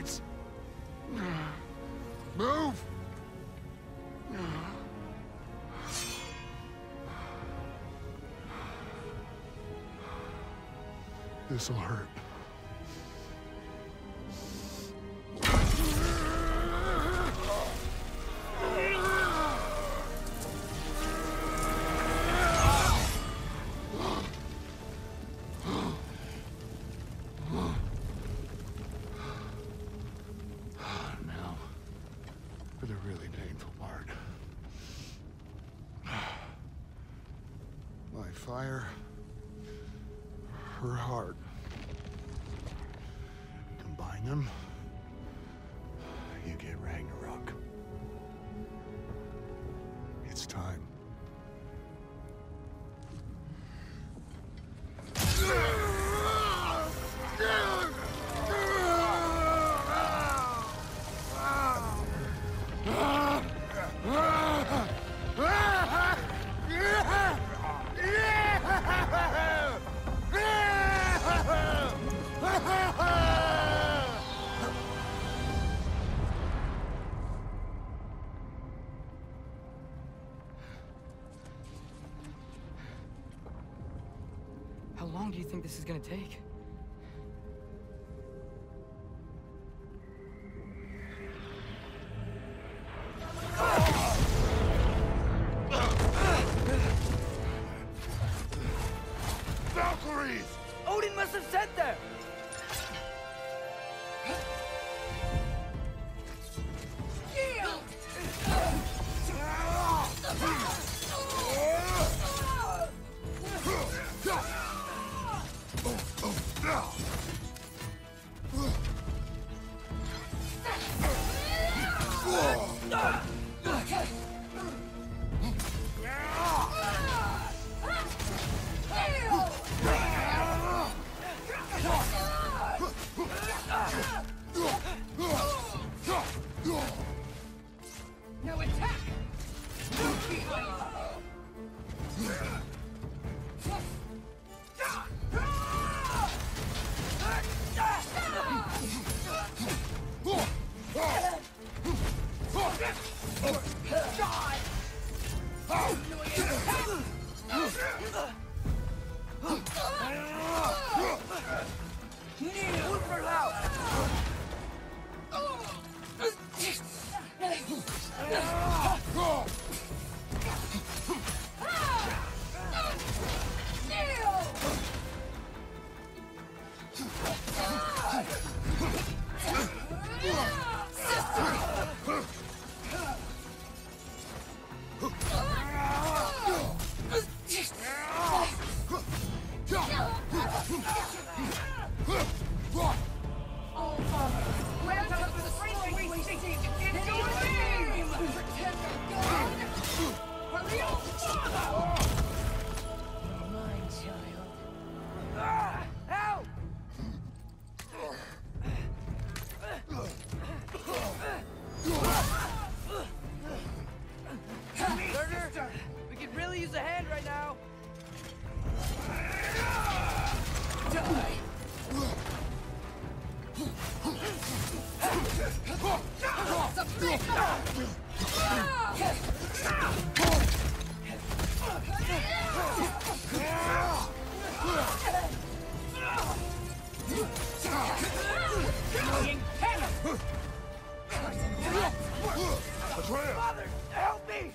blades. Move! This'll hurt. Fire her heart. Combine them, you get Ragnarok. It's time. How long do you think this is gonna take? Valkyries! Odin must have sent them! Now attack! Father, help me!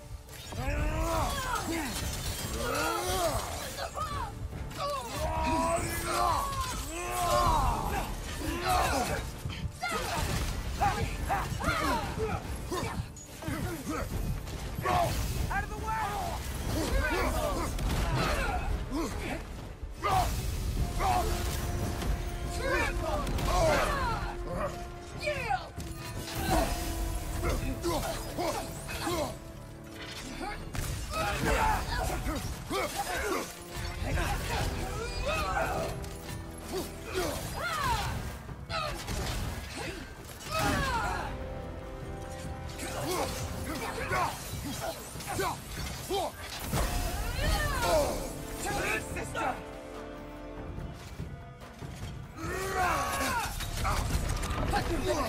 Behind you!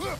Look!